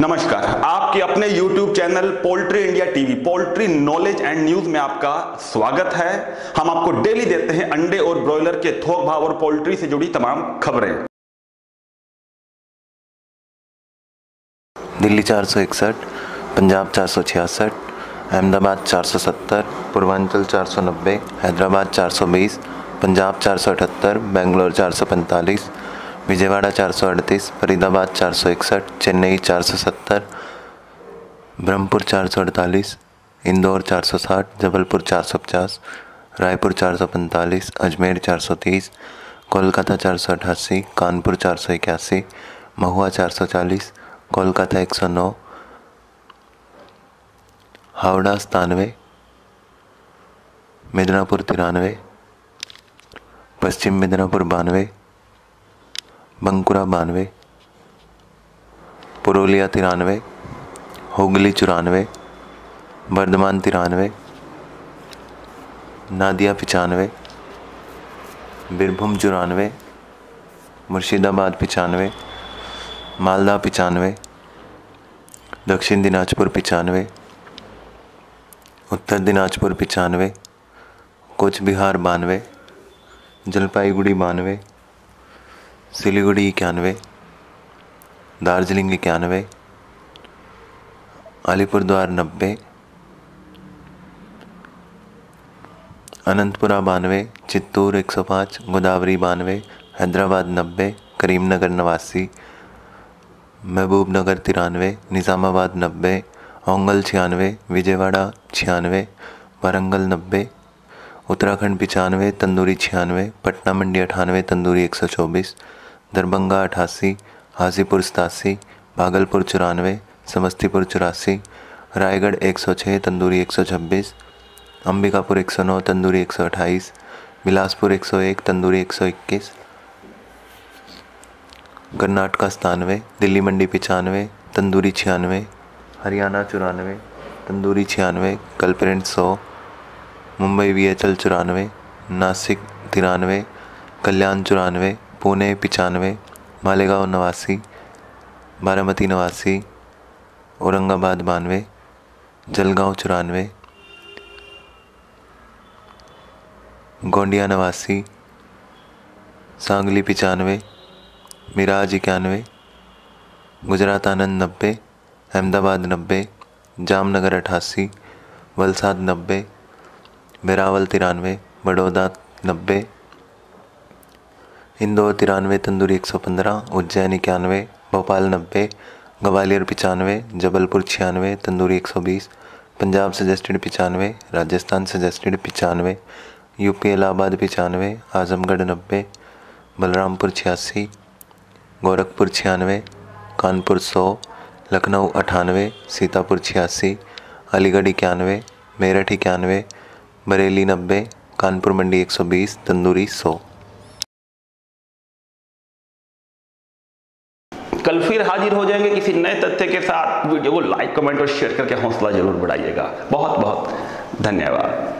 नमस्कार, आपके अपने YouTube channel poultry India TV poultry knowledge and news में आपका स्वागत है। हम आपको डेली देते हैं अंडे और ब्रॉयलर के थोक भाव और पोल्ट्री से जुड़ी तमाम खबरें। दिल्ली 461, पंजाब 466, अहमदाबाद 470, पूर्वांचल 490, हैदराबाद 420, पंजाब 478, बेंगलोर 445, विजयवाड़ा 438, फरीदाबाद 461, चेन्नई 470, ब्रह्मपुर 448, इंदौर 460, जबलपुर 450, रायपुर 445, अजमेर 430, कोलकाता 488, कानपुर 481, महुआ 440, कोलकाता 109, हावड़ा 97, मिदनापुर 93, पश्चिम मिदनापुर 92, बंकुरा 92, पुरुलिया 93, हुगली 94, बर्धमान 93, नादिया 95, बीरभूम 94, मुर्शिदाबाद 95, मालदा 95, दक्षिण दिनाजपुर 95, उत्तर दिनाजपुर 95, कोच बिहार 92, जलपाईगुड़ी 92, सिलीगुड़ी 91, दार्जिलिंग 91, अलीपुरद्वार 90, अनंतपुरा 92, चित्तूर 105, गोदावरी 92, हैदराबाद 90, करीमनगर 89, महबूबनगर 93, निज़ामाबाद 90, ओंगल 96, विजयवाड़ा 96, वारंगल 90, उत्तराखंड 95, तंदूरी 96, पटना मंडी 98, तंदूरी 124, दरभंगा 88, हाजीपुर 87, भागलपुर 94, समस्तीपुर 84, रायगढ़ 106, तंदूरी 126, अंबिकापुर 109, तंदूरी 128, बिलासपुर 101, तंदूरी 121, कर्नाटका 97, दिल्ली मंडी 95, तंदूरी 96, हरियाणा 94, तंदूरी 96, कल्परेंट 100, Mumbai VHL 94, Nashik 93, Kalyan 94, Pune 95, Malegaon 89, Baramati 89, Aurangabad 92, Jalgaon 94, Gondia 89, Sangli 95, Miraj 91, Gujarat Anand 90, Ahmedabad 90, Jamnagar 88, Valsad 90, Veraval 93, Baroda 90, Indore 93, tandoori 115, Ujjain 91, Bhopal 90, Gwalior 95, Jabalpur 96, tandoori 120, Punjab suggested 95, Rajasthan suggested 95, UP Allahabad 95, Azamgarh 90, Balrampur 86, Gorakhpur 96, Kanpur 100, Lucknow 98, Sitapur 86, Aligarh 91, Meerut 91, Bareilly 90, Kanpur mandi 120, tandoori 100। कल फिर हाजिर हो जाएंगे किसी नए तथ्य के साथ। वीडियो को लाइक, कमेंट और शेयर करके हौसला जरूर बढ़ाइएगा। बहुत बहुत धन्यवाद।